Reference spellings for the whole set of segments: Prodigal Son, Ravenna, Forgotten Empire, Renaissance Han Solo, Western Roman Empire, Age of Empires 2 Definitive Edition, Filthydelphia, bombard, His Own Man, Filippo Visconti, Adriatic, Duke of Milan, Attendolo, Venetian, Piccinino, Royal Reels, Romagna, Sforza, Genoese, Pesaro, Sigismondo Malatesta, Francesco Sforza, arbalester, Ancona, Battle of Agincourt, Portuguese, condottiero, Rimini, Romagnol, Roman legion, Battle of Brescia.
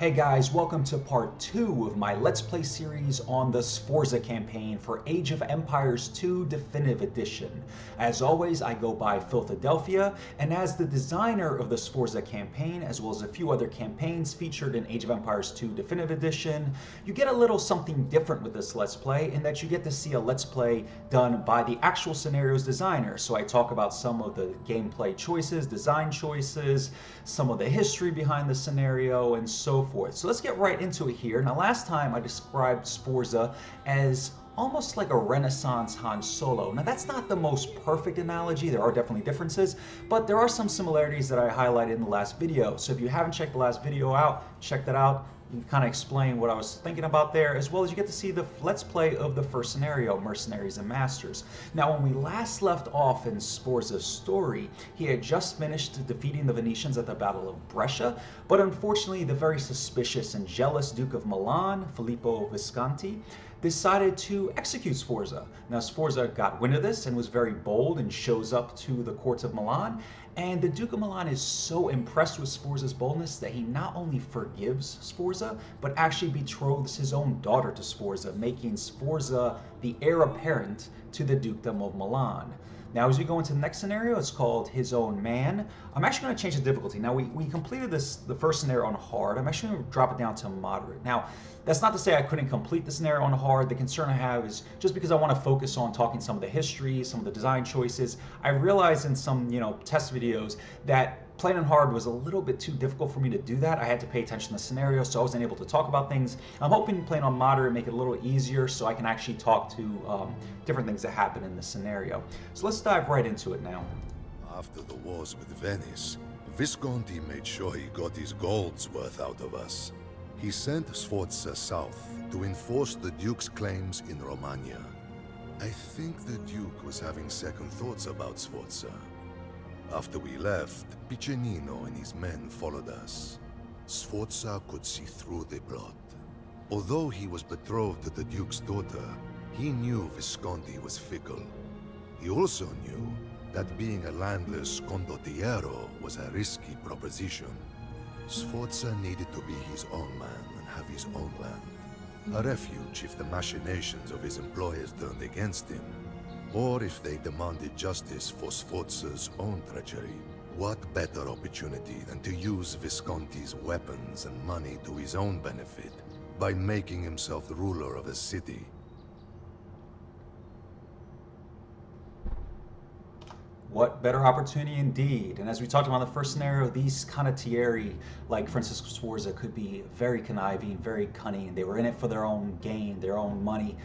Hey guys, welcome to part 2 of my Let's Play series on the Sforza campaign for Age of Empires 2 Definitive Edition. As always, I go by Filthydelphia, and as the designer of the Sforza campaign, as well as a few other campaigns featured in Age of Empires 2 Definitive Edition, you get a little something different with this Let's Play in that you get to see a Let's Play done by the actual scenario's designer. So I talk about some of the gameplay choices, design choices, some of the history behind the scenario, and so forth. So let's get right into it here. Now last time I described Sforza as almost like a Renaissance Han Solo. Now that's not the most perfect analogy, there are definitely differences, but there are some similarities that I highlighted in the last video. So if you haven't checked the last video out, check that out. You kind of explain what I was thinking about there, as well as you get to see the Let's Play of the first scenario, Mercenaries and Masters. Now, when we last left off in Sforza's story, he had just finished defeating the Venetians at the Battle of Brescia, but unfortunately, the very suspicious and jealous Duke of Milan, Filippo Visconti, decided to execute Sforza. Now, Sforza got wind of this and was very bold and shows up to the courts of Milan. And the Duke of Milan is so impressed with Sforza's boldness that he not only forgives Sforza, but actually betroths his own daughter to Sforza, making Sforza the heir apparent to the Dukedom of Milan. Now, as we go into the next scenario, it's called His Own Man. I'm actually going to change the difficulty. Now, we completed this, the first scenario on hard. I'm actually going to drop it down to moderate. Now, that's not to say I couldn't complete the scenario on hard. The concern I have is just because I want to focus on talking some of the history, some of the design choices. I realized in some, test videos that playing on hard was a little bit too difficult for me to do that. I had to pay attention to the scenario, so I wasn't able to talk about things. I'm hoping playing on moderate make it a little easier so I can actually talk to different things that happen in the scenario. So let's dive right into it now. After the wars with Venice, Visconti made sure he got his gold's worth out of us. He sent Sforza south to enforce the Duke's claims in Romagna. I think the Duke was having second thoughts about Sforza. After we left, Piccinino and his men followed us. Sforza could see through the plot. Although he was betrothed to the Duke's daughter, he knew Visconti was fickle. He also knew that being a landless condottiero was a risky proposition. Sforza needed to be his own man and have his own land. A refuge if the machinations of his employers turned against him, or if they demanded justice for Sforza's own treachery. What better opportunity than to use Visconti's weapons and money to his own benefit by making himself the ruler of a city? What better opportunity indeed. And as we talked about in the first scenario, these condottieri, like Francisco Sforza, could be very conniving, very cunning. They were in it for their own gain, their own money.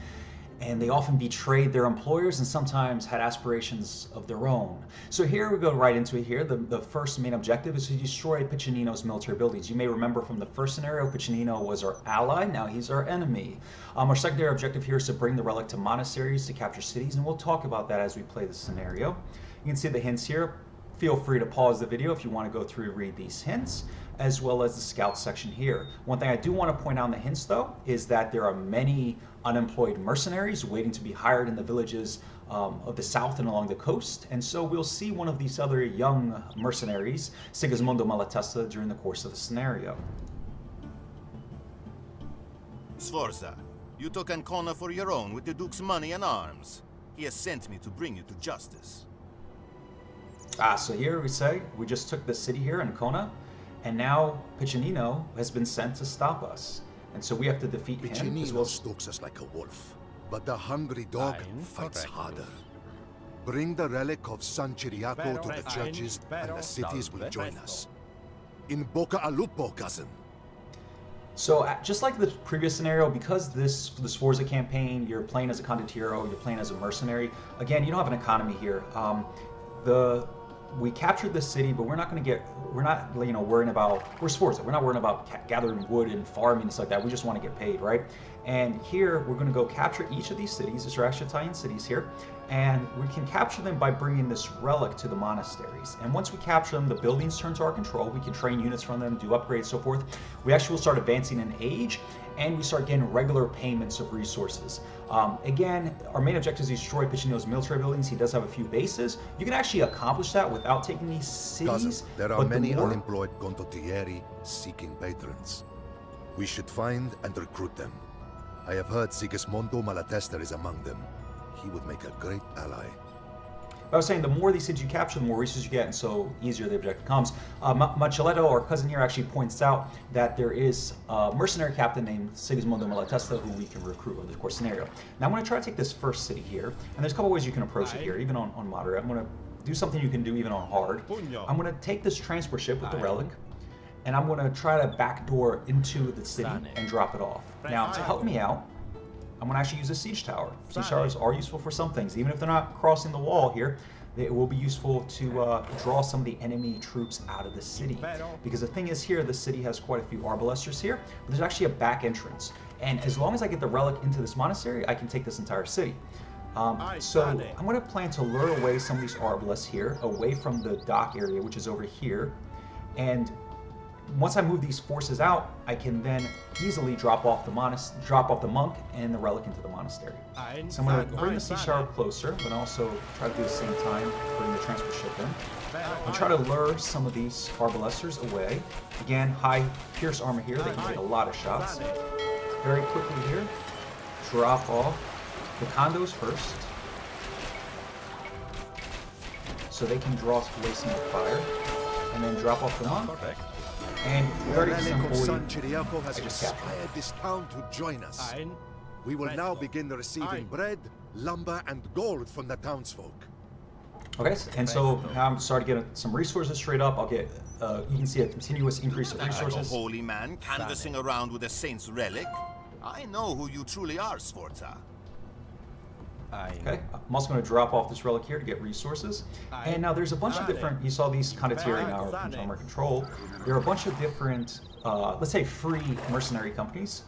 And they often betrayed their employers and sometimes had aspirations of their own. So here we go right into it here. The first main objective is to destroy Piccinino's military buildings. You may remember from the first scenario, Piccinino was our ally, now he's our enemy. Our secondary objective here is to bring the relic to monasteries to capture cities, and we'll talk about that as we play this scenario. You can see the hints here. Feel free to pause the video if you want to go through and read these hints, as well as the scout section here. One thing I do want to point out in the hints, though, is that there are many unemployed mercenaries waiting to be hired in the villages of the south and along the coast, and so we'll see one of these other young mercenaries, Sigismondo Malatesta, during the course of the scenario. Sforza, you took Ancona for your own with the Duke's money and arms. He has sent me to bring you to justice. So here we say, we just took the city here, Ancona, and now Piccinino has been sent to stop us. And so we have to defeat him as well. Piccinino stalks us like a wolf, but the hungry dog fights harder. Bring the relic of San Ciriaco to the churches and the cities will join us. In Boca a Lupo, cousin. So just like the previous scenario, because the Sforza campaign, you're playing as a condottiero, you're playing as a mercenary. Again, you don't have an economy here. We captured the city, but we're Sforza. We're not worrying about gathering wood and farming and stuff like that. We just want to get paid, right? And here, we're going to go capture each of these cities. These are actually Italian cities here. And we can capture them by bringing this relic to the monasteries. And once we capture them, the buildings turn to our control. We can train units from them, do upgrades, so forth. We actually will start advancing in age, and we start getting regular payments of resources. Again, our main objective is to destroy Piccinino's military buildings. He does have a few bases. You can actually accomplish that without taking these cities. There are many unemployed condottieri seeking patrons. We should find and recruit them. I have heard Sigismondo Malatesta is among them. He would make a great ally. I was saying the more these cities you capture, the more resources you get, and so easier the objective comes. Machiletto, our cousin here, actually points out that there is a mercenary captain named Sigismondo Malatesta who we can recruit over the course scenario. Now I'm going to try to take this first city here, and there's a couple ways you can approach it here, even on moderate. I'm going to do something you can do even on hard. I'm going to take this transport ship with the relic, and I'm going to try to backdoor into the city and drop it off. Now, to help me out, I'm going to actually use a siege tower. Siege towers are useful for some things. Even if they're not crossing the wall here, it will be useful to draw some of the enemy troops out of the city. Because the thing is here, the city has quite a few arbalesters here, but there's actually a back entrance. And as long as I get the relic into this monastery, I can take this entire city. So I'm going to plan to lure away some of these arbalists here, away from the dock area, which is over here. And once I move these forces out, I can then easily drop off the monk and the relic into the monastery. So I'm going to bring the sea shower closer, but also try to do the same time bring the transport ship in. And try to lure some of these arbalesters away. Again, high pierce armor here; they can take a lot of shots. Very quickly here, drop off the condos first, so they can draw away some of the fire, and then drop off the monk. And San Ciriaco has inspired this town to join us. We will now begin receiving bread, lumber, and gold from the townsfolk. Okay, and so now I'm starting to get some resources straight up. I'll get, you can see a continuous increase of resources. A holy man canvassing around with a saint's relic. I know who you truly are, Sforza. Okay, I'm also going to drop off this relic here to get resources. And now there's a bunch of different, you saw these condottieri now are control. There are a bunch of different, let's say free mercenary companies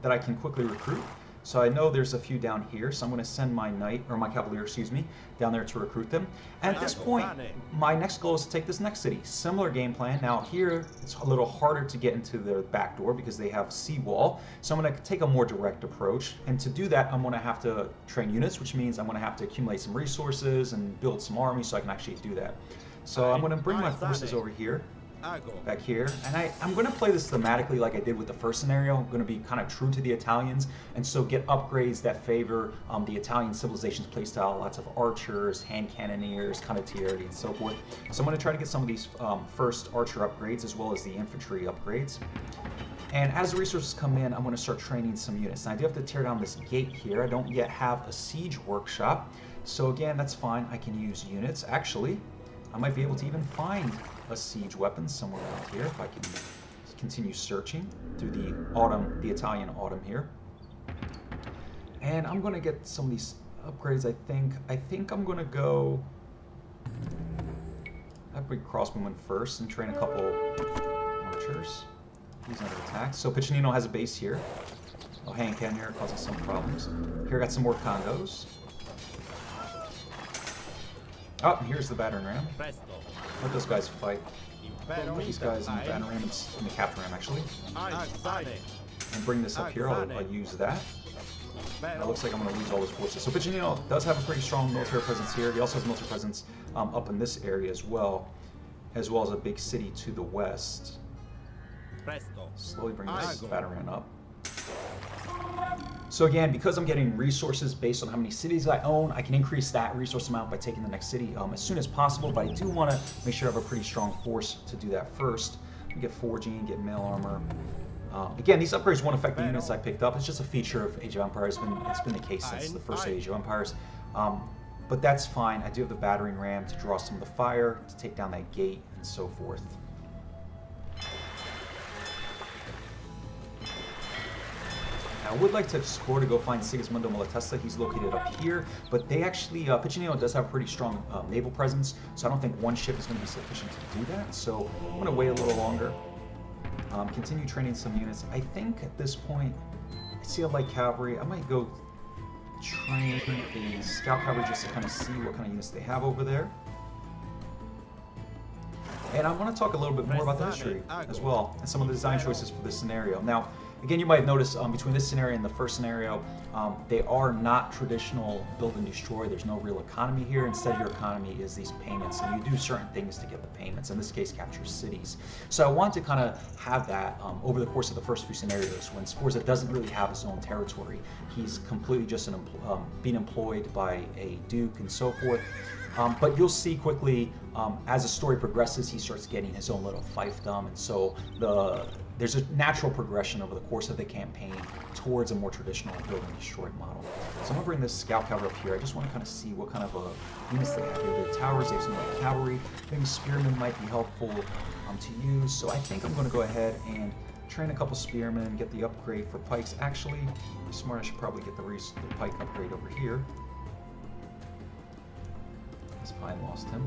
that I can quickly recruit. So I know there's a few down here, so I'm going to send my knight, or my cavalier, excuse me, down there to recruit them. And at this point, my next goal is to take this next city. Similar game plan. Now here, it's a little harder to get into their back door because they have seawall. So I'm going to take a more direct approach. And to do that, I'm going to have to train units, which means I'm going to have to accumulate some resources and build some army so I can actually do that. So I'm going to bring my forces over here. Back here, and I'm going to play this thematically like I did with the first scenario. I'm going to be kind of true to the Italians, and so get upgrades that favor the Italian civilization's playstyle. Lots of archers, hand cannoneers, condottieri, and so forth. So I'm going to try to get some of these first archer upgrades as well as the infantry upgrades. And as the resources come in, I'm going to start training some units. Now I do have to tear down this gate here. I don't yet have a siege workshop, so again, that's fine. I can use units. Actually, I might be able to even find a siege weapon somewhere around here if I can continue searching through the autumn, the Italian autumn here. And I'm gonna get some of these upgrades. I think I'm gonna go upgrade crossbowmen first and train a couple archers. He's under attack. So Piccinino has a base here. Oh, hand cannon here causing some problems. Here I got some more condos. Oh, here's the battering ram. Let those guys fight. Put these guys in the battering ram and the captain ram, actually. And bring this up here. I'll use that. And it looks like I'm going to lose all those forces. So Piccinino does have a pretty strong military presence here. He also has military presence up in this area as well as a big city to the west. Slowly bring this battering ram up. So again, because I'm getting resources based on how many cities I own, I can increase that resource amount by taking the next city as soon as possible, but I do want to make sure I have a pretty strong force to do that first. We get forging, get mail armor. Again, these upgrades won't affect the units I picked up. It's just a feature of Age of Empires. It's been the case since the first Age of Empires. But that's fine. I do have the battering ram to draw some of the fire, to take down that gate, and so forth. I would like to explore to go find Sigismondo Malatesta. He's located up here, but they actually, Piccinino does have a pretty strong naval presence, so I don't think one ship is going to be sufficient to do that, so I'm going to wait a little longer, continue training some units. I think at this point, I see a light cavalry. I might go train a scout cavalry just to kind of see what kind of units they have over there. And I want to talk a little bit more about the history as well, and some of the design choices for this scenario. Now, Again, you might notice between this scenario and the first scenario, they are not traditional build and destroy. There's no real economy here. Instead, your economy is these payments, and you do certain things to get the payments. In this case, capture cities. So I want to kind of have that over the course of the first few scenarios when Sforza doesn't really have his own territory. He's completely just an being employed by a duke and so forth. But you'll see quickly, as the story progresses, he starts getting his own little fiefdom, and so there's a natural progression over the course of the campaign towards a more traditional build and destroy model. So I'm gonna bring this scout cavalry up here. I just want to kind of see what kind of units they have here. The towers, they have some like cavalry. Maybe spearmen might be helpful to use. So I think I'm gonna go ahead and train a couple spearmen, get the upgrade for pikes. Actually, I'm smart, I should probably get the pike upgrade over here. I lost him.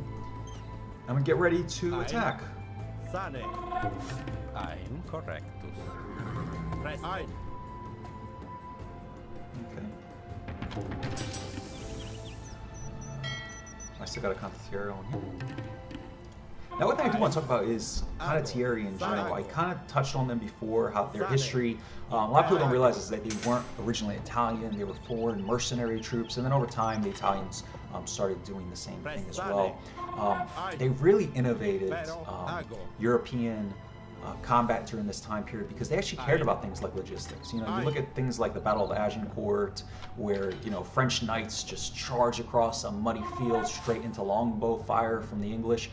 I'm gonna get ready to attack. I'm correct. Okay. I still got a condottiero on here. Now, one thing I do want to talk about is condottieri in general. I kind of touched on them before, how their history. A lot of people don't realize is that they weren't originally Italian. They were foreign mercenary troops, and then over time, the Italians started doing the same thing as well. They really innovated European combat during this time period because they actually cared about things like logistics. You know, you look at things like the Battle of Agincourt, where, you know, French knights just charge across a muddy field straight into longbow fire from the English.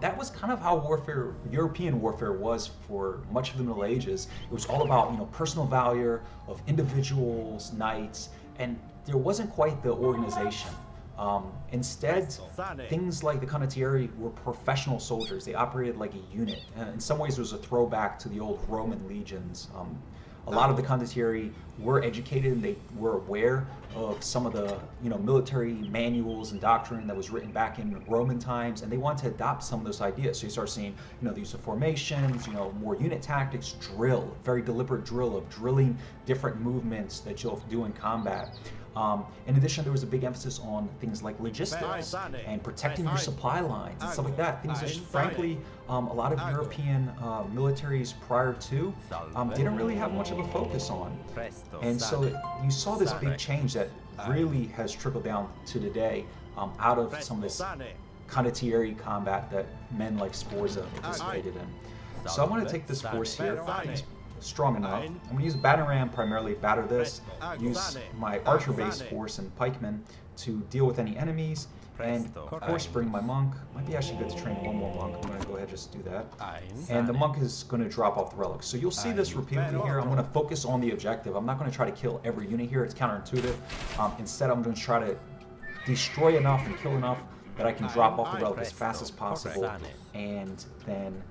That was kind of how warfare, European warfare, was for much of the Middle Ages. It was all about, you know, personal valor of individuals, knights, and there wasn't quite the organization. Instead, things like the condottieri were professional soldiers. They operated like a unit. In some ways, it was a throwback to the old Roman legions. A lot of the condottieri were educated, and they were aware of some of the, you know, military manuals and doctrine that was written back in Roman times, and they wanted to adopt some of those ideas. So you start seeing, you know, the use of formations, you know, more unit tactics, drill, very deliberate drill of drilling different movements that you'll do in combat. In addition, there was a big emphasis on things like logistics and protecting your supply lines and stuff like that. Things that, frankly, a lot of European militaries prior to didn't really have much of a focus on. And so you saw this big change that really has trickled down to today out of some of this condottieri combat that men like Sforza participated in. So I want to take this force here. Strong enough. I'm going to use Batarang primarily, batter this, use my archer base force and pikemen to deal with any enemies, and of course bring my monk. Might be actually good to train one more monk. I'm going to go ahead and just do that. And the monk is going to drop off the relics. So you'll see this repeatedly here. I'm going to focus on the objective. I'm not going to try to kill every unit here. It's counterintuitive. Instead, I'm going to try to destroy enough and kill enough that I can drop off the relic as fast as possible and then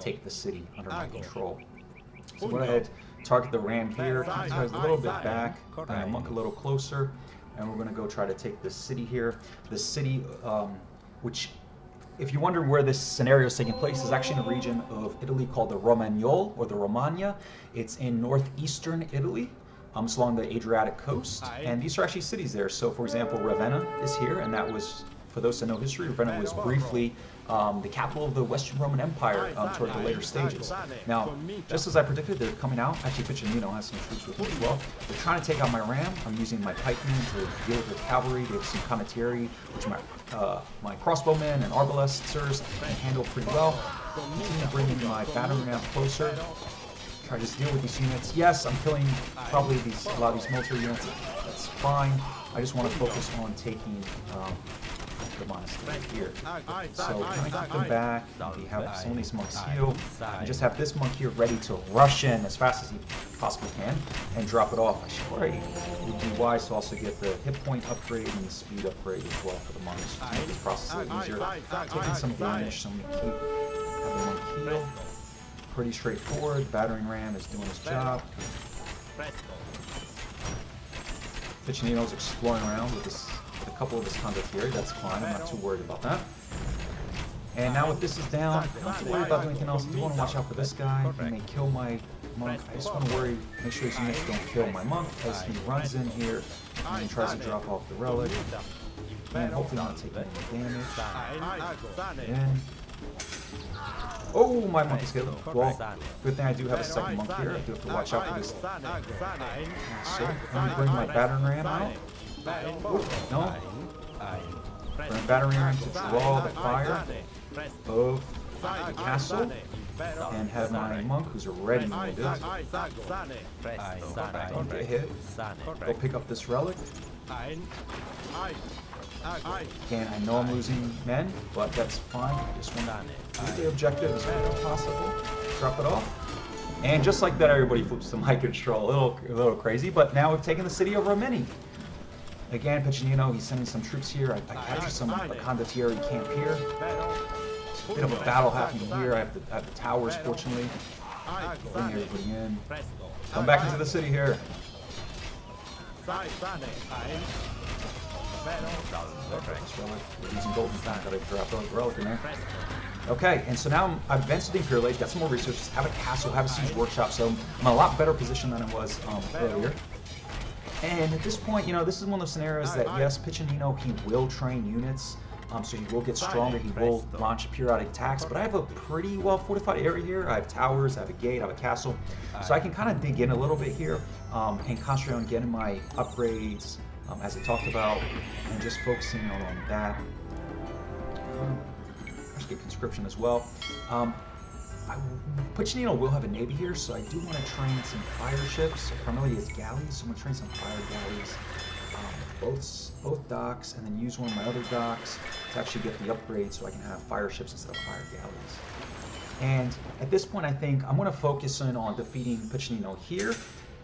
take the city under my control. So go ahead, target the ram here, keep these guys a little bit back, and the monk a little closer, and we're going to go try to take this city here. This city, which, if you're wondering where this scenario is taking place, is actually in a region of Italy called the Romagnol, or the Romagna. It's in northeastern Italy. It's along the Adriatic coast, and these are actually cities there. So, for example, Ravenna is here, and that was, for those that know history, Ravenna was briefly the capital of the Western Roman Empire toward the later stages. Now, just as I predicted, they're coming out. Actually, Piccinino has some troops with me as well. They're trying to take out my ram. I'm using my pikemen to deal with their cavalry. They have some condottieri, which my crossbowmen and arbalesters can handle pretty well. Continue bringing my battering ram closer. Try to just deal with these units. Yes, I'm killing probably a lot of these military units. That's fine. I just want to focus on taking the monastery here. So kind of keep them back. We have some of these monks heal. I just have this monk here ready to rush in as fast as he possibly can and drop it off. I should worry. It would be wise to also get the hit point upgrade and the speed upgrade as well for the monks to make this process a little easier. Taking some damage, so I'm going to keep having one heal. Pretty straightforward. Battering ram is doing his job. Piccinino's exploring around with this. A couple of his condottieri, that's fine, I'm not too worried about that. And now with this is down, I don't have to worry about anything else. I do want to watch out for this guy, he may kill my monk. I just want to worry, make sure his units don't kill my monk as he runs in here and he tries to drop off the relic. And hopefully not taking any damage. Again. Oh, my monkey's good. Well, good thing I do have a second monk here. I do have to watch out for this. So, I'm going to bring my battering ram out. Oh, no. Bring battering ram to draw the fire of the castle. And have my monk, who's already wounded. Don't get hit. Go pick up this relic. Again, I know I'm losing men, but that's fine. I just want to do the objective as quick as possible. Drop it off. And just like that, everybody flips to my control. A little crazy, but now we've taken the city of Rimini. Again, Piccinino, he's sending some troops here. I captured some of the condottiero camp here. A bit of a battle happening here. I have the towers, fortunately. Bring everybody in. Come back into the city here. We're using golden stack. I dropped a relic in there. Okay, and so now I've advanced to the Imperial Age, got some more resources, have a castle, have a siege workshop, so I'm in a lot better position than I was earlier. And at this point, you know, this is one of those scenarios that, yes, Piccinino, he will train units, so he will get stronger, he will launch periodic attacks, but I have a pretty well-fortified area here. I have towers, I have a gate, I have a castle, so I can kind of dig in a little bit here and concentrate on getting my upgrades, as I talked about, and just focusing on that. Let's get conscription as well. Piccinino will have a navy here, so I do want to train some fire ships, primarily as galleys, so I'm going to train some fire galleys. Both docks, and then use one of my other docks to actually get the upgrade so I can have fire ships instead of fire galleys. And at this point, I think I'm going to focus in on defeating Piccinino here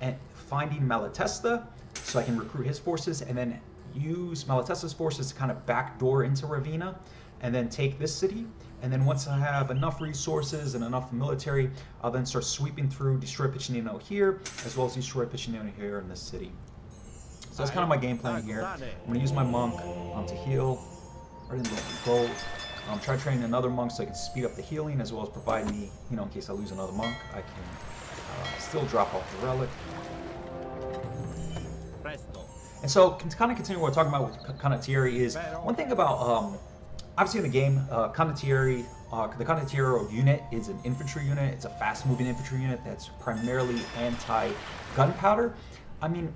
and finding Malatesta so I can recruit his forces and then use Malatesta's forces to kind of backdoor into Ravenna and then take this city. And then once I have enough resources and enough military, I'll then start sweeping through, destroy Piccinino here, as well as destroy Piccinino here in this city. So that's kind of my game plan here. I'm going to use my monk to heal. Already in low control. Try training another monk so I can speed up the healing as well as provide me, you know, in case I lose another monk, I can still drop off the relic. And so, to kind of continue what we're talking about with condottiero is, one thing about, obviously in the game, the condottiero unit is an infantry unit. It's a fast-moving infantry unit that's primarily anti-gunpowder. I mean,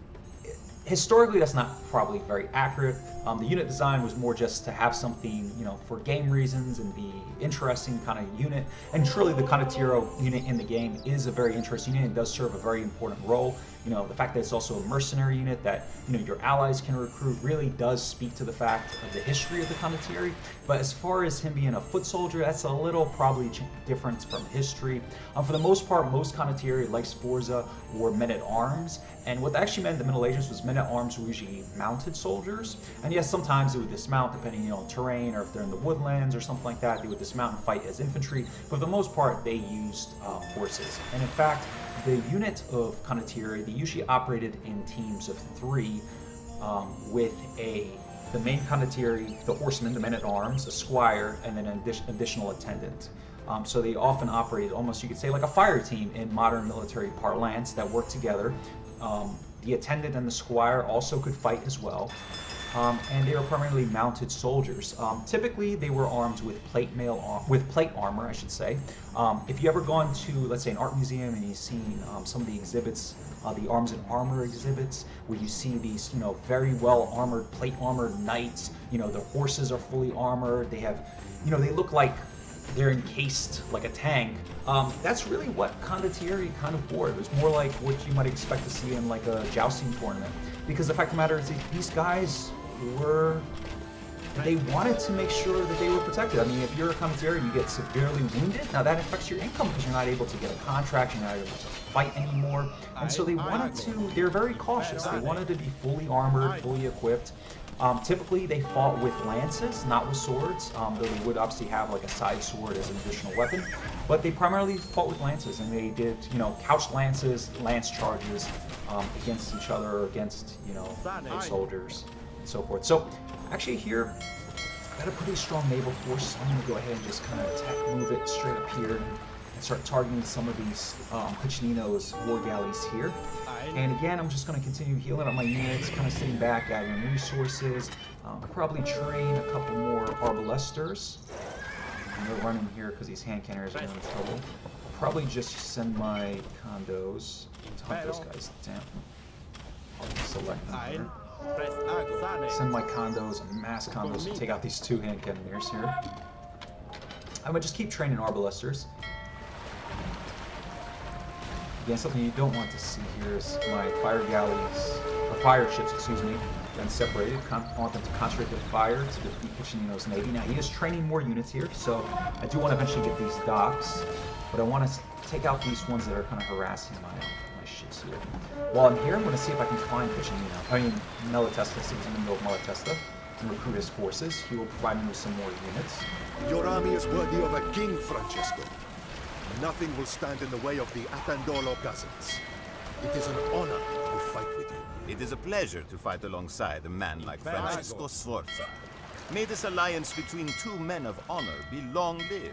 historically, that's not probably very accurate. The unit design was more just to have something, you know, for game reasons and be interesting kind of unit. And truly, the condottiero unit in the game is a very interesting unit. It does serve a very important role. You know, the fact that it's also a mercenary unit that, you know, your allies can recruit really does speak to the fact of the history of the condottiero. But as far as him being a foot soldier, that's a little probably different from history. For the most part, most condottieri, like Sforza, were men-at-arms. And what that actually meant in the Middle Ages was men-at-arms were usually mounted soldiers. And yes, sometimes they would dismount depending, you know, on terrain or if they're in the woodlands or something like that. They would dismount and fight as infantry. But for the most part, they used horses. And in fact, the unit of condottieri, they usually operated in teams of three with the main condottieri, the horseman, the men-at-arms, a squire, and then an additional attendant. So they often operated almost, you could say, like a fire team in modern military parlance that worked together. The attendant and the squire also could fight as well, and they were primarily mounted soldiers. Typically, they were armed with plate armor, I should say. If you ever gone to, let's say, an art museum and you've seen some of the exhibits, the arms and armor exhibits, where you see these, you know, very well armored, plate armored knights. You know, their horses are fully armored. They have, you know, they look like they're encased like a tank. That's really what condottieri kind of wore. It was more like what you might expect to see in like a jousting tournament. Because the fact of the matter is these guys were, they wanted to make sure that they were protected. I mean, if you're a condottieri, you get severely wounded. Now that affects your income because you're not able to get a contract, you're not able to fight anymore. And so they wanted to, they're very cautious. They wanted to be fully armored, fully equipped. Typically, they fought with lances, not with swords, though they would obviously have like a side sword as an additional weapon. But they primarily fought with lances, and they did, you know, couched lances, lance charges against each other, or against, you know, soldiers, and so forth. So, actually here, I've got a pretty strong naval force. I'm going to go ahead and just kind of move it straight up here and start targeting some of these Piccinino's war galleys here. And again, I'm just going to continue healing up my units, kind of sitting back, adding resources. I'll probably train a couple more arbalesters. No running here because these hand cannoners are in trouble. I'll probably just send my condos to hunt those guys down. Select them here. Send my condos and mass condos to take out these two hand cannoners here. I'm gonna just keep training arbalesters. Again, something you don't want to see here is my fire galleys, or fire ships, excuse me, then separated. I want them to concentrate their fire to defeat Piccinino's navy. Now, he is training more units here, so I do want to eventually get these docks, but I want to take out these ones that are kind of harassing my ships here. While I'm here, I'm going to see if I can find Piccinino. I mean, Malatesta, since he's in the middle of Malatesta, and recruit his forces. He will provide me with some more units. Your army is worthy of a king, Francesco. Nothing will stand in the way of the Attendolo cousins. It is an honor to fight with you. It is a pleasure to fight alongside a man like Francesco Sforza. May this alliance between two men of honor be long-lived.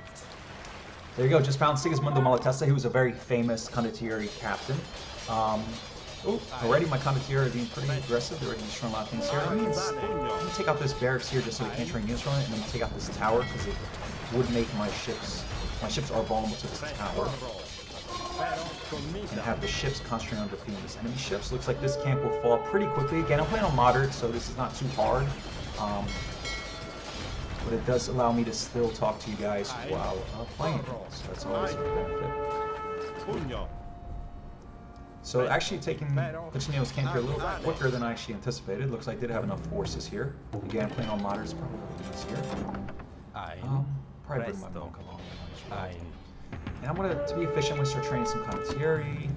There you go. Just found Sigismondo Malatesta, who was a very famous condottieri captain. Already my condottieri are being pretty aggressive. They're already destroying a lot of things here. I'm going to take out this barracks here just so they can't train units from it, and then take out this tower because it would make my ships... My ships are vulnerable to this tower. And have the ships concentrating on defeating these enemy ships. Looks like this camp will fall pretty quickly. Again, I'm playing on moderate, so this is not too hard. But it does allow me to still talk to you guys while playing. So that's always a benefit. So actually taking Piccinino's camp here a little bit quicker than I actually anticipated. Looks like I did have enough forces here. Again, playing on moderate is probably easier. Probably bring my monk along. And I'm gonna, to be efficient, I'm gonna start training some condottieri.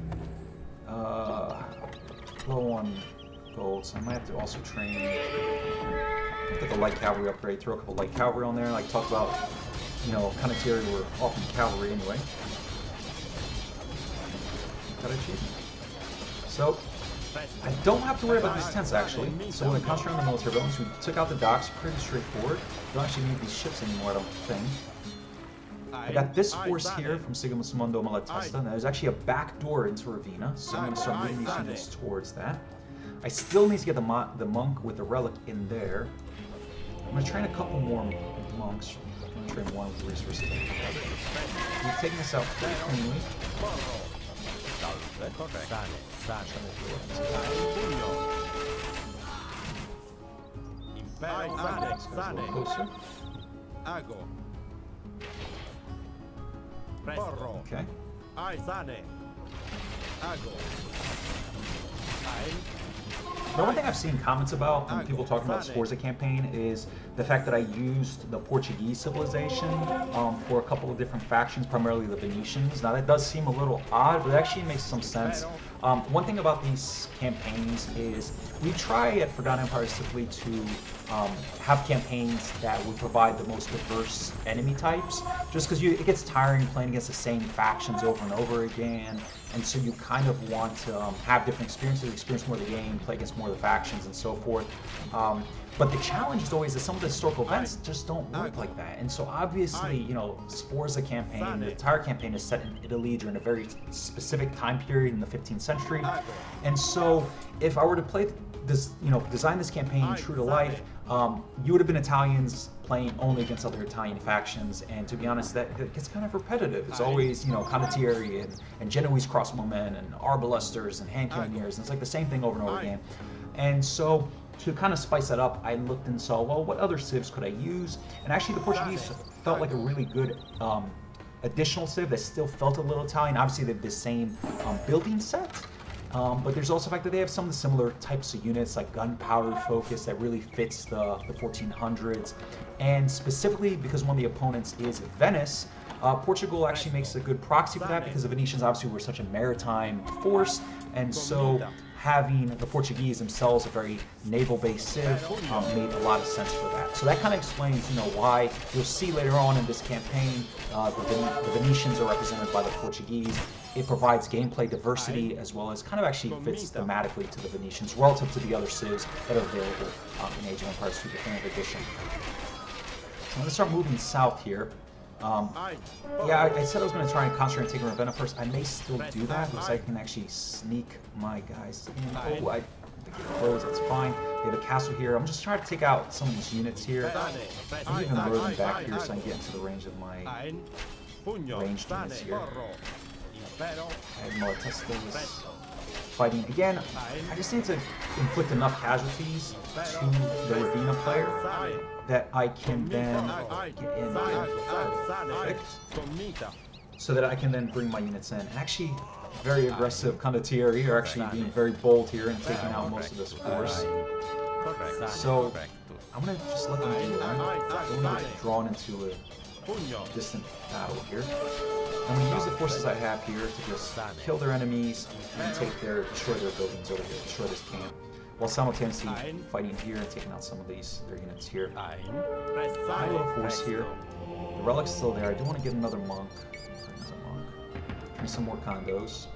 Low on gold, so I might have to also train. Get the light cavalry upgrade. Throw a couple light cavalry on there. Like talk about, you know, condottieri were often cavalry anyway. Got achievement. So I don't have to worry about these tents actually. So when I concentrate on the military buildings, we took out the docks. Pretty straightforward. Don't actually need these ships anymore, I don't think. I got this force here from Sigismondo Malatesta, and there's actually a back door into Ravenna, so I'm going to start moving these units towards that. I still need to get the monk with the relic in there. I'm going to train a couple more monks. I'm going to train one with the resources. We've taken this out pretty cleanly. Okay. The one thing I've seen comments about and people talking about the Sforza campaign is the fact that I used the Portuguese civilization for a couple of different factions, primarily the Venetians. Now that does seem a little odd, but it actually makes some sense. One thing about these campaigns is we try at Forgotten Empire simply to have campaigns that would provide the most diverse enemy types, just because it gets tiring playing against the same factions over and over again, and so you kind of want to have different experiences, experience more of the game, play against more of the factions, and so forth. But the challenge is always that some of the historical events just don't work like that, and so obviously, you know, Sforza campaign, the entire campaign is set in Italy during a very specific time period in the 15th century, and so if I were to play this, you know, design this campaign true to life, you would have been Italians playing only against other Italian factions, and to be honest, that gets kind of repetitive. It's always, you know, condottieri and Genoese crossbowmen and arbalesters and hand cannoniers, and it's like the same thing over and over again, and so. To kind of spice that up, I looked and saw, well, what other civs could I use? And actually, the Portuguese felt like a really good additional civ that still felt a little Italian. Obviously, they have the same building set, but there's also the fact that they have some of the similar types of units, like gunpowder focus that really fits the 1400s. And specifically, because one of the opponents is Venice, Portugal actually makes a good proxy for that because the Venetians obviously were such a maritime force, and so having the Portuguese themselves a very naval-based civ made a lot of sense for that. So that kind of explains, you know, why you'll see later on in this campaign the Venetians are represented by the Portuguese. It provides gameplay diversity as well as kind of actually fits thematically to the Venetians relative to the other civs that are available in Age of Empires 2 Definitive Edition. So I'm going to start moving south here. Yeah, I said I was going to try and concentrate on taking Ravenna first. I may still do that because I can actually sneak my guys in. Oh, I we can close, that's fine. We have a castle here. I'm just trying to take out some of these units here. I'm even throw them back here so I can get into the range of my ranged units here. I have Malatestas fighting again. I just need to inflict enough casualties to the Ravenna player that I can then get in perfect, so that I can then bring my units in. Actually, very aggressive condottiero here, actually being very bold here and taking out most of this force. So I'm gonna just let them do it. I don't want to get drawn into a distant battle here. I'm going to use the forces I have here to just kill their enemies and destroy their buildings over here, destroy this camp, while simultaneously fighting here and taking out some of their units here. I have a little force here. The relic's still there. I do want to get another monk. Give me some more condos.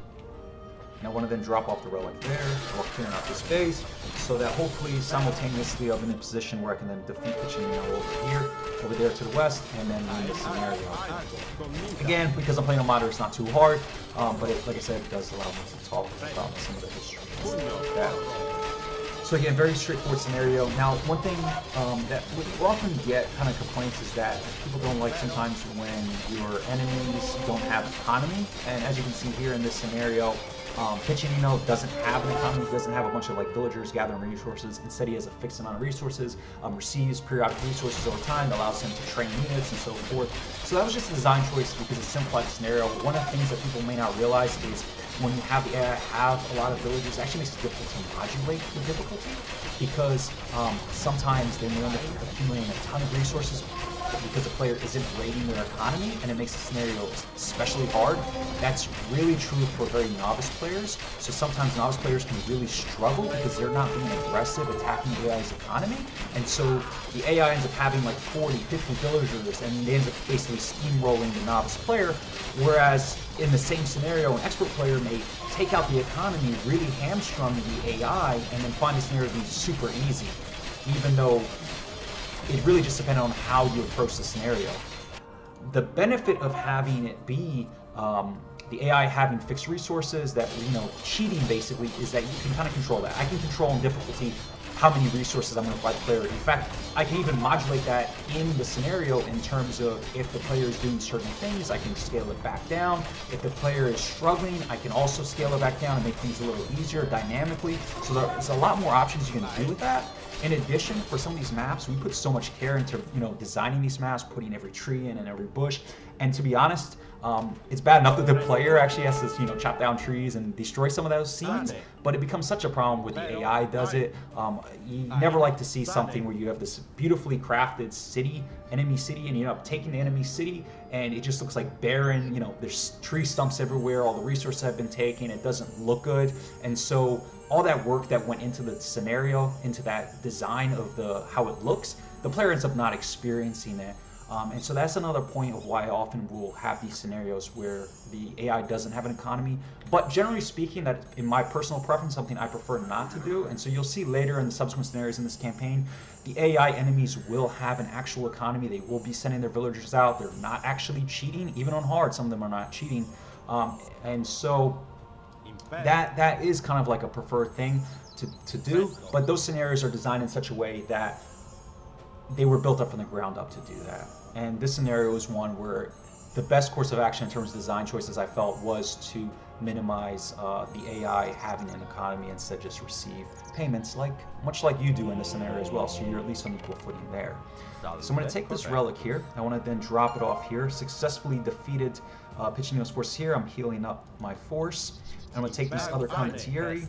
And I want to then drop off the relic there while clearing out this base, so that hopefully simultaneously I'm in a position where I can then defeat Piccinino over here, over there to the west, and then in this scenario. Again, because I'm playing on moderate, it's not too hard, but it, like I said, it does allow me to talk about some of the history and stuff like that. So again, very straightforward scenario. Now, one thing that we often get kind of complaints is that people don't like sometimes when your enemies don't have economy, and as you can see here in this scenario, Piccinino doesn't have an economy, doesn't have a bunch of like villagers gathering resources. Instead, he has a fixed amount of resources, receives periodic resources over time, that allows him to train units and so forth. So that was just a design choice because it simplified the scenario. One of the things that people may not realize is when you have a lot of villagers, it actually makes it difficult to modulate the difficulty, because sometimes they may end up accumulating a ton of resources because the player isn't rating their economy, and it makes the scenario especially hard. That's really true for very novice players. So sometimes novice players can really struggle because they're not being aggressive attacking AI's economy, and so the AI ends up having like 40, 50 villagers, and they end up basically steamrolling the novice player, whereas in the same scenario, an expert player may take out the economy, really hamstrung the AI, and then find the scenario to be super easy, even though it really just depends on how you approach the scenario. The benefit of having it be the AI having fixed resources, that, you know, cheating basically, is that you can kind of control that. I can control in difficulty how many resources I'm going to apply to the player. In fact, I can even modulate that in the scenario in terms of if the player is doing certain things, I can scale it back down. If the player is struggling, I can also scale it back down and make things a little easier dynamically. So there's a lot more options you can do with that. In addition, for some of these maps, we put so much care into, you know, designing these maps, putting every tree in and every bush. And to be honest, it's bad enough that the player actually has to, you know, chop down trees and destroy some of those scenes, but it becomes such a problem when the AI does it. You never like to see something where you have this beautifully crafted city, enemy city, and you end up taking the enemy city, and it just looks like barren. You know, there's tree stumps everywhere, all the resources have been taken, it doesn't look good. And so all that work that went into the scenario, into that design of how it looks, the player ends up not experiencing it. And so that's another point of why I often will have these scenarios where the AI doesn't have an economy. But generally speaking, that in my personal preference, something I prefer not to do. And so you'll see later in the subsequent scenarios in this campaign, the AI enemies will have an actual economy. They will be sending their villagers out. They're not actually cheating. Even on hard, some of them are not cheating. And so that is kind of like a preferred thing to do. But those scenarios are designed in such a way that they were built up from the ground up to do that. And this scenario is one where the best course of action in terms of design choices, I felt, was to minimize the AI having an economy, instead just receive payments, much like you do in this scenario as well, so you're at least on equal footing there. So I'm going to take this relic here. I want to then drop it off here. Successfully defeated Piccinino's force here. I'm healing up my force. I'm going to take this other condottieri,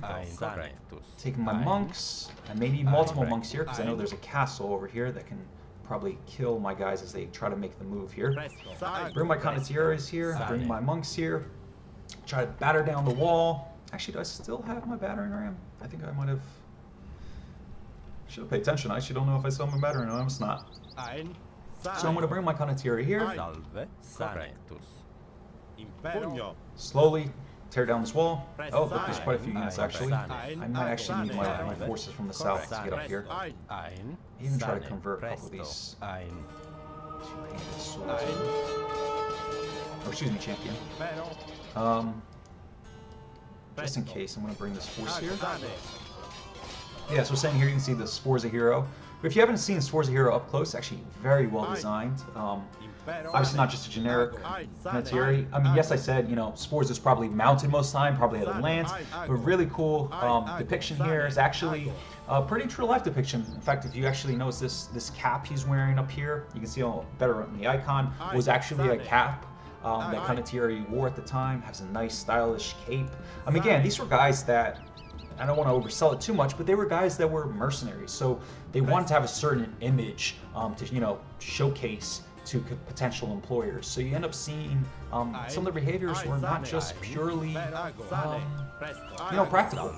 take my monks, and maybe multiple monks here, because I know there's a castle over here that can probably kill my guys as they try to make the move here. Bring my condottieri here, bring my monks here, try to batter down the wall. Actually, do I still have my battering ram? I think I might have. Should have paid attention. I actually don't know if I still have my battering ram. It's not. So I'm going to bring my condottieri here. Slowly tear down this wall. Oh, look, there's quite a few units actually. I might actually need my forces from the south to get up here. Even try to convert a couple of these two-handed swords. Or excuse me, champion. Just in case, I'm going to bring this force here. yeah, so saying here you can see the Sforza hero. But if you haven't seen Sforza hero up close, actually very well designed. Obviously not just a generic condottieri. I mean, yes, I said, you know, Sforza's probably mounted most of the time, probably had a lance, but really cool depiction here is actually a pretty true-life depiction. In fact, if you actually notice this cap he's wearing up here, you can see better on the icon, was actually a cap that condottieri wore at the time. Has a nice stylish cape. I mean, again, these were guys that, I don't want to oversell it too much, but they were guys that were mercenaries, so they wanted to have a certain image to, you know, showcase to potential employers. So you end up seeing some of the behaviors were not just purely, you know, practical.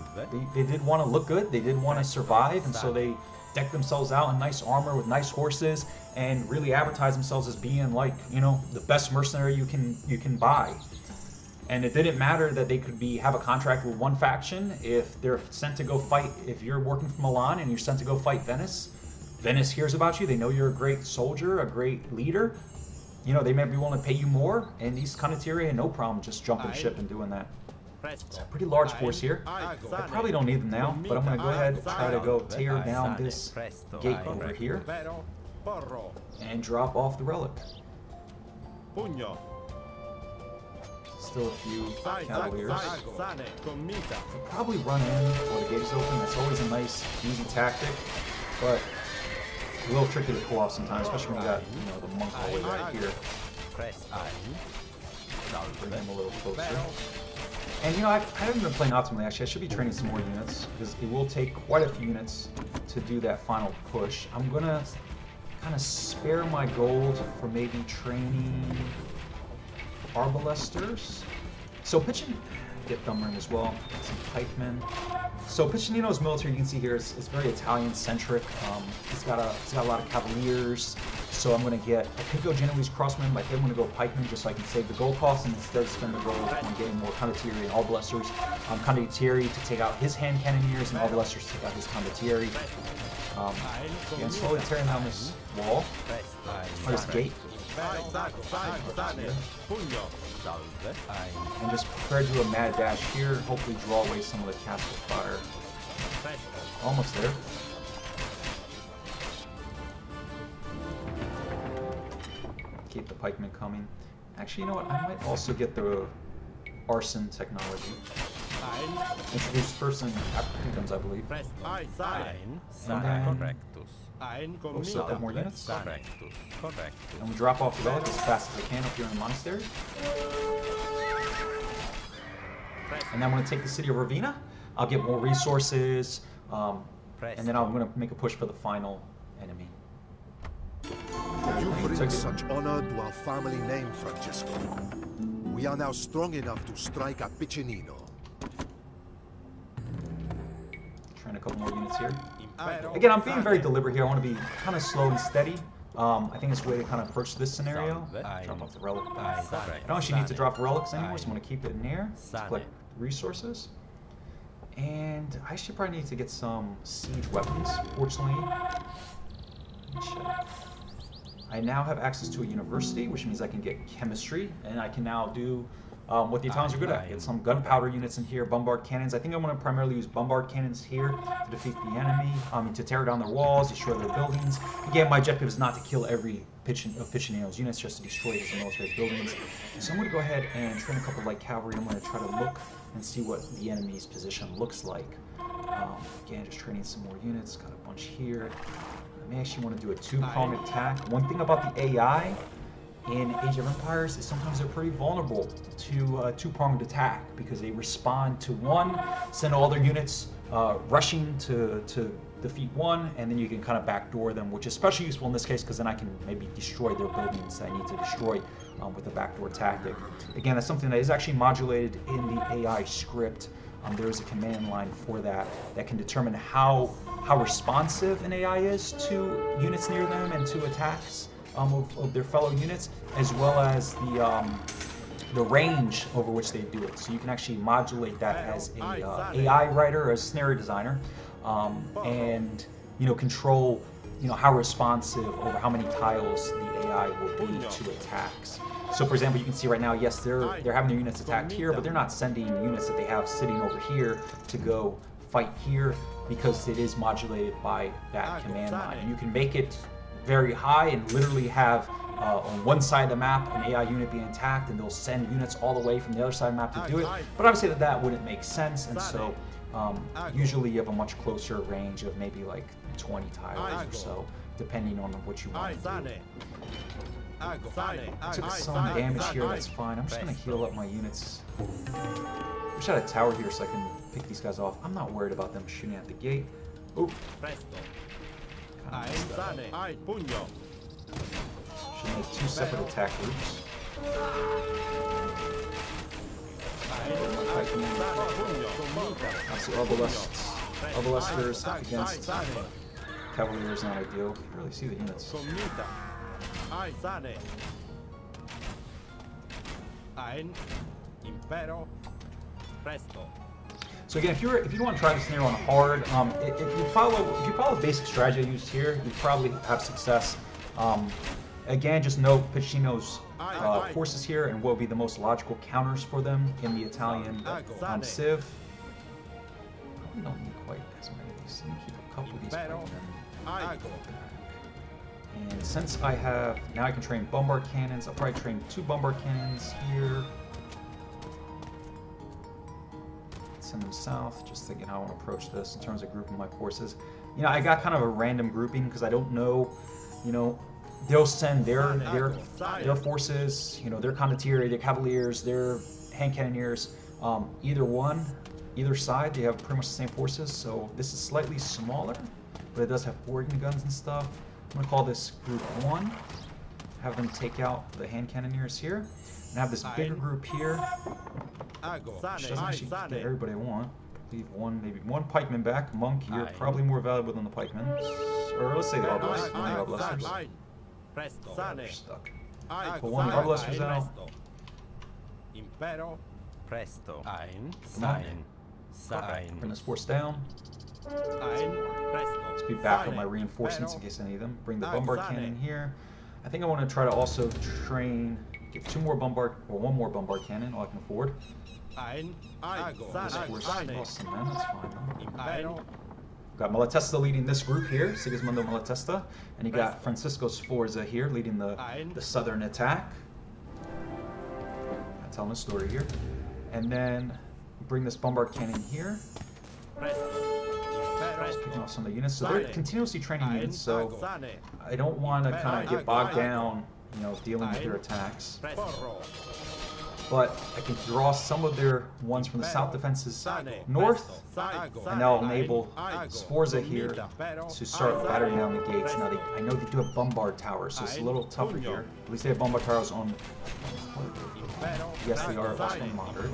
They did want to look good, they did want to survive, and so they decked themselves out in nice armor with nice horses and really advertised themselves as being like, you know, the best mercenary you can buy. And it didn't matter that they could have a contract with one faction. If they're sent to go fight, if you're working for Milan and you're sent to go fight Venice, Venice hears about you, they know you're a great soldier, a great leader. You know, they may be willing to pay you more, and these condottieri had no problem just jumping ship and doing that. It's a pretty large force here. I probably don't need them now, but I'm gonna go ahead and try to go tear down this gate over here and drop off the relic. Still a few cavaliers. They'll probably run in before the gate is open. That's always a nice, easy tactic, but a little tricky to pull off sometimes, especially when we got, you know, the monk all the way right here. Bring him a little closer. And you know, I haven't been playing optimally. Actually, I should be training some more units because it will take quite a few units to do that final push. I'm gonna kind of spare my gold for maybe training arbalesters. So Piccinino, get thumb ring as well, get some pikemen. So Piccinino's military, you can see here, is very Italian-centric. It's got a lot of cavaliers. So I'm gonna get, I could go Genoese crossmen, but I did want to go pikemen just so I can save the gold cost, and instead spend the gold on getting more condottieri and arbalesters. Condottieri to take out his hand cannoneers, and arbalesters to take out his condottieri. And slowly tearing down this wall, or this gate. And just prepare to do a mad dash here, hopefully draw away some of the castle fire. Almost there. Keep the pikemen coming. Actually, you know what, I might also get the arson technology. Introduced first in Africans, I believe. We'll set up more units. And we drop off the relic as fast as I can up here in the monastery. And then I'm going to take the city of Ravenna. I'll get more resources. And then I'm going to make a push for the final enemy. You bring such honor to our family name, Francesco. We are now strong enough to strike at Piccinino. A couple more units here. Again, I'm being very deliberate here. I want to be kind of slow and steady. I think it's the way to kind of approach this scenario. Drop off the relic. I don't actually need to drop relics anymore, so I'm going to keep it in there. Let's collect resources. And I should probably need to get some siege weapons. Fortunately, I now have access to a university, which means I can get chemistry, and I can now do what the Italians are good at. Get some gunpowder units in here, bombard cannons. I think I'm going to primarily use bombard cannons here to defeat the enemy, to tear down their walls, destroy their buildings. Again, my objective is not to kill every Piccinino's units, just to destroy his military buildings. So I'm going to go ahead and train a couple light cavalry. I'm going to try to look and see what the enemy's position looks like. Again, just training some more units. Got a bunch here. I may actually want to do a two-pronged attack. One thing about the AI in Age of Empires is sometimes they're pretty vulnerable to two-pronged attack because they respond to one, send all their units rushing to defeat one, and then you can kind of backdoor them, which is especially useful in this case because then I can maybe destroy their buildings that I need to destroy with the backdoor tactic. Again, that's something that is actually modulated in the AI script. There is a command line for that can determine how responsive an AI is to units near them and to attacks of their fellow units, as well as the range over which they do it. So you can actually modulate that as a AI writer or a scenario designer, and you know, control, you know, how responsive or how many tiles the AI will be to attacks. So for example, you can see right now, yes, they're having their units attacked here, but they're not sending units that they have sitting over here to go fight here because it is modulated by that command line. You can make it very high and literally have on one side of the map an AI unit being attacked, and they'll send units all the way from the other side of the map to do it. But obviously that wouldn't make sense, and so usually you have a much closer range of maybe like 20 tiles or so, depending on what you want to do. I took some damage here, that's fine. I'm just going to heal up my units. I wish I had a tower here so I can pick these guys off. I'm not worried about them shooting at the gate. Oop. Should make two separate attack groups. Obviously, Obelisks against Cavalier is not ideal. You can really see the units. So again, if you want to try this scenario on hard, if you follow the basic strategy I used here, you probably have success. Again, just know Piccinino's forces here and what will be the most logical counters for them in the Italian Civ. Probably don't need quite as many of these. Let me keep a couple of these right there. And since I have, now I can train bombard cannons, I'll probably train two bombard cannons here. Send them south, just thinking how I want to approach this in terms of grouping my forces. You know, I got kind of a random grouping because I don't know, you know, they'll send their forces, you know, their condottieri, their cavaliers, their hand cannoneers, either side, they have pretty much the same forces, so this is slightly smaller, but it does have organ guns and stuff. I'm going to call this group 1, have them take out the hand cannoneers here, and have this bigger group here, which doesn't actually get everybody I want. Leave one, maybe one pikeman back. Monk, you're probably more valuable than the pikemen. Or let's say the obelisks, one of the obelisks. They're stuck. Pull one of the obelisks out. Bring this force down. Let's be back on my reinforcements in case any of them. Bring the bombard cannon here. I think I want to try to also train, give two more bombard, or one more bombard cannon, all I can afford. Got Malatesta leading this group here, Sigismondo Malatesta, and you got Francisco Sforza here leading the southern attack. I'm telling a story here. And then bring this bombard cannon here. Just picking off some of the units. So they're continuously training units, so I don't want to kind of get bogged down, you know, dealing with their attacks. But I can draw some of their ones from the south defenses north, and that'll enable Sforza here to start battering down the gates. Now, I know they do have bombard towers, so it's a little tougher here. At least they have bombard towers on... Yes, they are Western modern.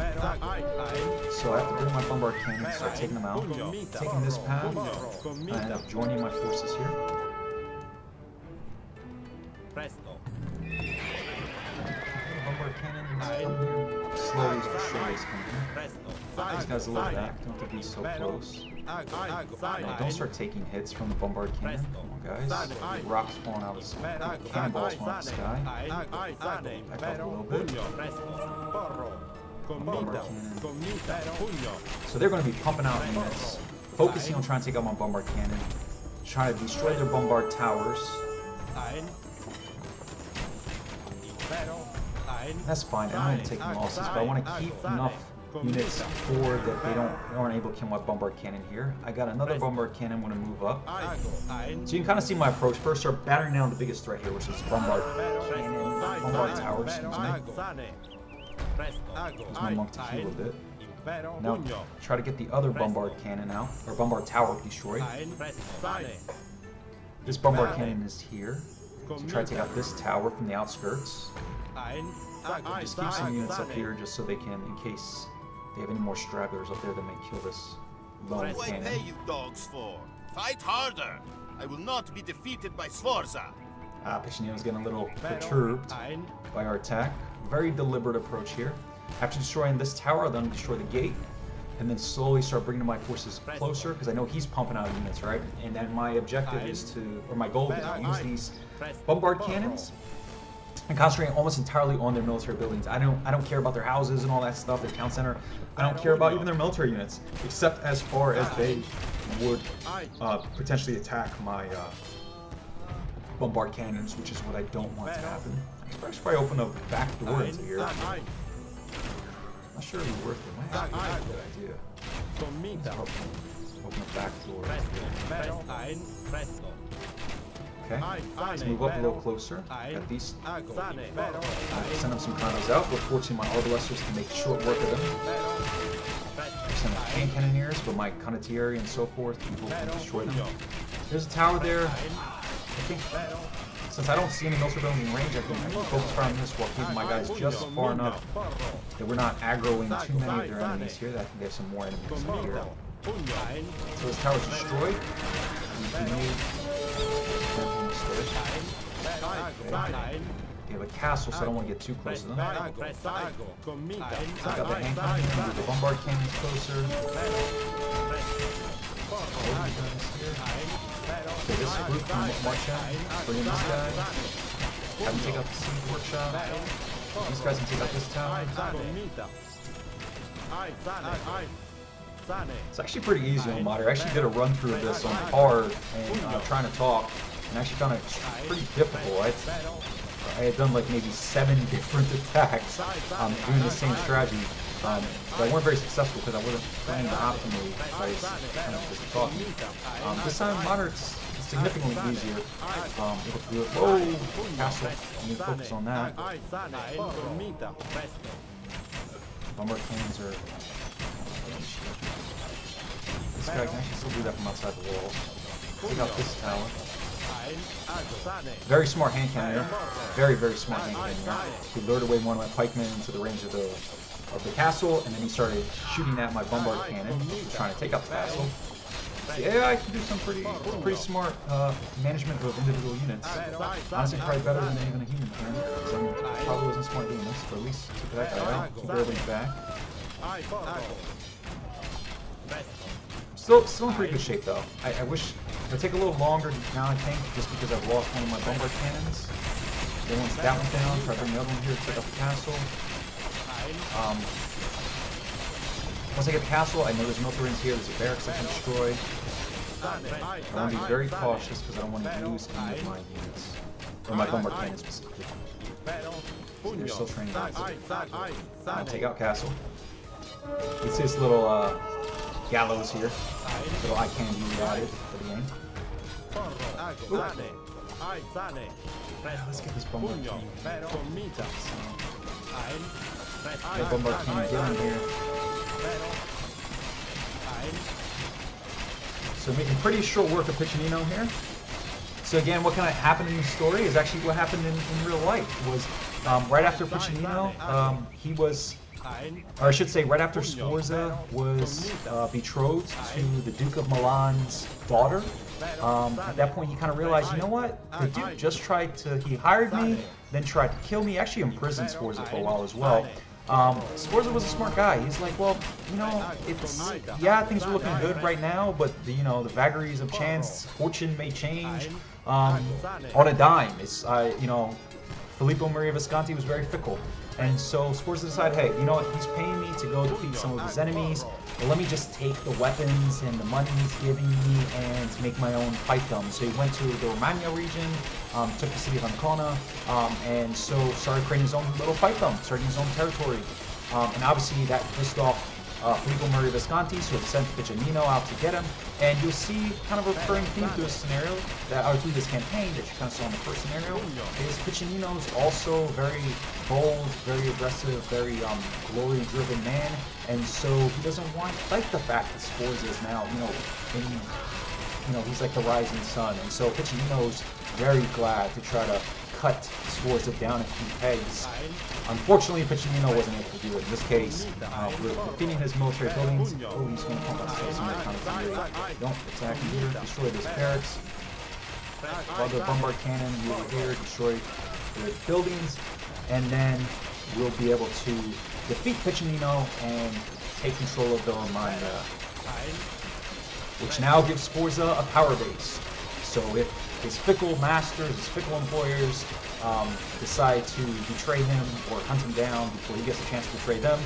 So I have to bring my bombard cannon and start taking them out. Taking this path, I end up joining my forces here. Bombard cannons come here. Slowly but surely come here. These guys will look back. Don't have to be so close. No, don't start taking hits from the bombard cannon. Come on, guys. Rocks falling out of the sky. Cannonballs falling out of the sky. Back up a little bit. Bombard cannon. So they're going to be pumping out units, focusing on trying to take out my bombard cannon, trying to destroy their bombard towers. That's fine, I'm going to take them losses, but I want to keep enough units for that they aren't able to kill my bombard cannon here. I got another bombard cannon when I move up. So you can kind of see my approach. First, start battering down the biggest threat here, which is bombard cannon, bombard towers. Use my monk to heal a bit. Now, try to get the other bombard cannon out, or bombard tower destroyed. This bombard cannon is here. So try to take out this tower from the outskirts. Just keep some units up here just so they can, in case they have any more stragglers up there that may kill this lone cannon. What do I pay you dogs for? Fight harder! I will not be defeated by Sforza! Piccinino's getting a little perturbed by our attack. Very deliberate approach here. After destroying this tower, then destroy the gate, and then slowly start bringing my forces closer, because I know he's pumping out units, right? And then my objective is to, or my goal is to use these bombard cannons and concentrating almost entirely on their military buildings. I don't care about their houses and all that stuff, their town center. I don't care about even their military units, except as far as they would potentially attack my bombard cannons, which is what I don't want to happen. I should probably open a back door into here. Not sure it'd be worth it. Might have to be a good idea. That'll open a back door. Okay, let's move up a little closer. At least send them some condos out. We're forcing my arbalesters to make short work of them. Send them hand cannoneers, but my condottieri and so forth, people can destroy them. There's a tower there. I think, since I don't see any military buildings in range, I can focus fire on this while keeping my guys just far enough that we're not aggroing too many of their enemies here. I think they have some more enemies in here. So this tower's destroyed. We can move the stairs. Okay. They have a castle, so I don't want to get too close to them. I've got the hand cannons, move the bombard cannons closer. Okay, this group can march out, bring in this guy, have him take out the siege workshop, these guys can take out this town. It's actually pretty easy on modder. I actually did a run through of this on hard and trying to talk, and actually found it pretty difficult. I had done like maybe 7 different attacks doing the same strategy, but I weren't very successful because I wasn't playing optimally. I was kind of just talking. This time modder, it's significantly easier. If we whoa, castle, I'm going to focus on that. Lumber cannons are... This guy can actually still do that from outside the wall. Take out this tower. Very smart hand cannon. Very smart hand cannon. He lured away one of my pikemen into the range of the castle, and then he started shooting at my bombard cannon, trying to take out the castle. Yeah, I can do some pretty smart management of individual units. Honestly, probably better than even a human can. So I probably wasn't smart doing this, but at least took that guy out. Keep everything back. Still in pretty good shape though. I wish it'll take a little longer now, I think, just because I've lost one of my bombard cannons. Then once that one's down, try to bring the other one here to take out the castle. Once I get the castle, I know there's military rings here, there's a barracks I can destroy. I want to be very cautious because I don't want to lose any of my units. Or my bombard cannons specifically. So they're still training guys. I'll take out castle. It's this little gallows here. Little eye candy added for the game. Let's get this bombard cannon. Get bombard cannon down here. So making pretty short work of Piccinino here. So again, what kind of happened in the story is actually what happened in real life. Was right after Piccinino, he was... Or I should say, right after Sforza was betrothed to the Duke of Milan's daughter, at that point he kind of realized, you know what, the Duke just tried to, he hired me, then tried to kill me, actually imprisoned Sforza for a while as well. Sforza was a smart guy. He's like, well, you know, it's, yeah, things are looking good right now, but, you know, the vagaries of chance, fortune may change on a dime. It's, you know, Filippo Visconti was very fickle. And so Sforza decided, hey, you know what, he's paying me to go defeat some of his enemies, but let me just take the weapons and the money he's giving me and make my own fiefdom. So he went to the Romagnol region, took the city of Ancona, and so started creating his own little fiefdom, starting his own territory. And obviously that pissed off Filippo Visconti, so he sent Piccinino out to get him. And you'll see kind of a recurring theme through this scenario, or through this campaign that you kind of saw in the first scenario, is Piccinino's also very bold, very aggressive, very glory-driven man, and so he doesn't want like the fact that Sforza is now, you know, in, you know, he's like the rising sun, and so Piccinino's very glad to try to cut Sforza down and keep pace. Unfortunately, Piccinino wasn't able to do it. In this case, we're defeating his military buildings. Oh, he's going to come out and some of the don't attack here. Destroy this barracks. Other bombard cannon, move over here. Destroy the buildings. And then we'll be able to defeat Piccinino and take control of the Romagna, which now gives Sforza a power base. So if his fickle masters, his fickle employers decide to betray him or hunt him down before he gets a chance to betray them.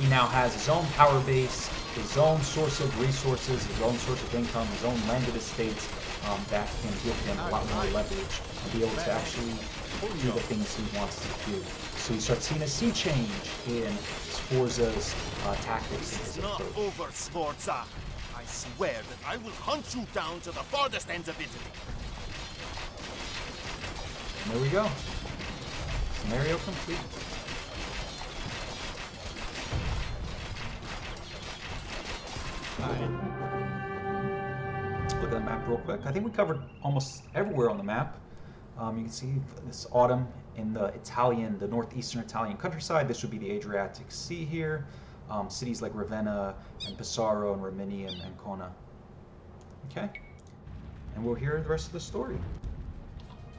He now has his own power base, his own source of resources, his own source of income, his own landed estates that can give him a lot more leverage and be able to actually do the things he wants to do. So you start seeing a sea change in Sforza's tactics. It's not over, Sforza. I swear that I will hunt you down to the farthest ends of Italy. And there we go. Scenario complete. Let's look at the map real quick. I think we covered almost everywhere on the map. You can see this autumn in the Italian, the northeastern Italian countryside. This would be the Adriatic Sea here. Cities like Ravenna and Pesaro and Rimini and Ancona. Okay, and we'll hear the rest of the story.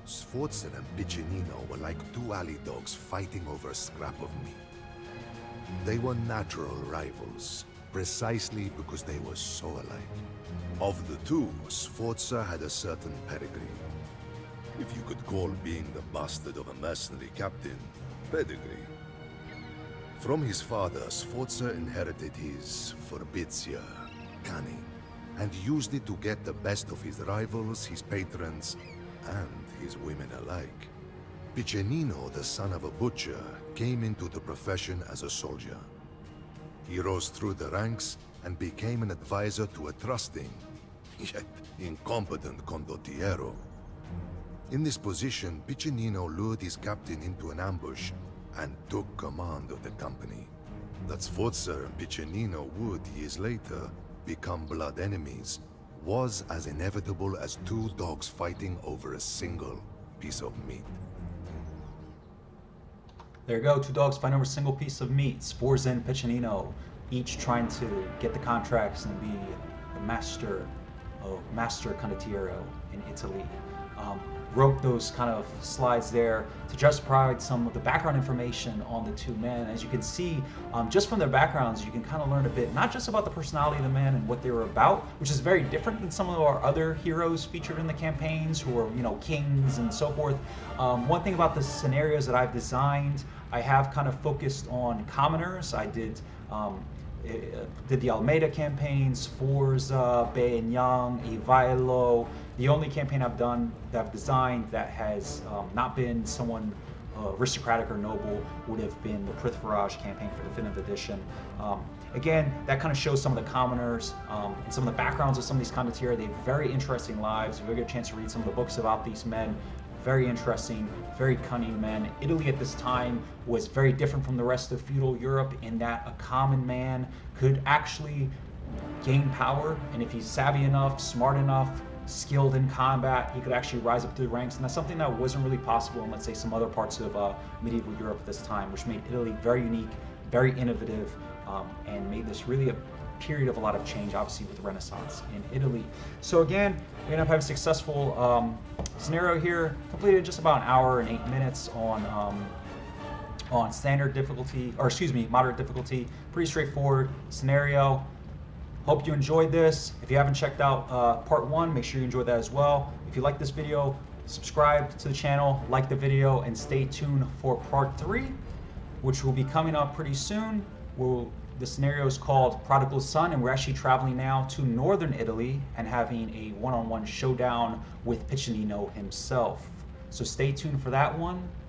Sforza and Piccinino were like two alley dogs fighting over a scrap of meat. They were natural rivals, precisely because they were so alike. Of the two, Sforza had a certain pedigree. If you could call being the bastard of a mercenary captain, pedigree. From his father, Sforza inherited his forbitia, cunning, and used it to get the best of his rivals, his patrons, and his women alike. Piccinino, the son of a butcher, came into the profession as a soldier. He rose through the ranks and became an advisor to a trusting, yet incompetent condottiero. In this position, Piccinino lured his captain into an ambush and took command of the company. That Sforza and Piccinino would, years later, become blood enemies was as inevitable as two dogs fighting over a single piece of meat. There you go, two dogs fighting over a single piece of meat. Sforza and Piccinino, each trying to get the contracts and be the master condottiero in Italy. Wrote those kind of slides there to just provide some of the background information on the two men. As you can see, just from their backgrounds, you can kind of learn a bit, not just about the personality of the men and what they were about, which is very different than some of our other heroes featured in the campaigns who are, you know, kings and so forth. One thing about the scenarios that I've designed, I have kind of focused on commoners. I did the Almeida campaigns, Forza, Benyang, Ivailo. The only campaign I've done that I've designed that has not been someone aristocratic or noble would have been the Prithviraj campaign for Definitive Edition. Again, that kind of shows some of the commoners and some of the backgrounds of some of these condottieri. They have very interesting lives. If you get a chance to read some of the books about these men, very interesting, very cunning men. Italy at this time was very different from the rest of feudal Europe in that a common man could actually gain power, and if he's savvy enough, smart enough, skilled in combat, he could actually rise up through the ranks, and that's something that wasn't really possible in, let's say, some other parts of medieval Europe at this time, which made Italy very unique, very innovative, and made this really a period of a lot of change, obviously, with the Renaissance in Italy. So again, we end up having a successful scenario here, completed in just about an hour and 8 minutes on standard difficulty, or excuse me, moderate difficulty. Pretty straightforward scenario. Hope you enjoyed this. If you haven't checked out part 1, make sure you enjoy that as well. If you like this video, subscribe to the channel, like the video, and stay tuned for part 3, which will be coming up pretty soon. The scenario is called Prodigal Son, and we're actually traveling now to northern Italy and having a one-on-one showdown with Piccinino himself. So stay tuned for that one.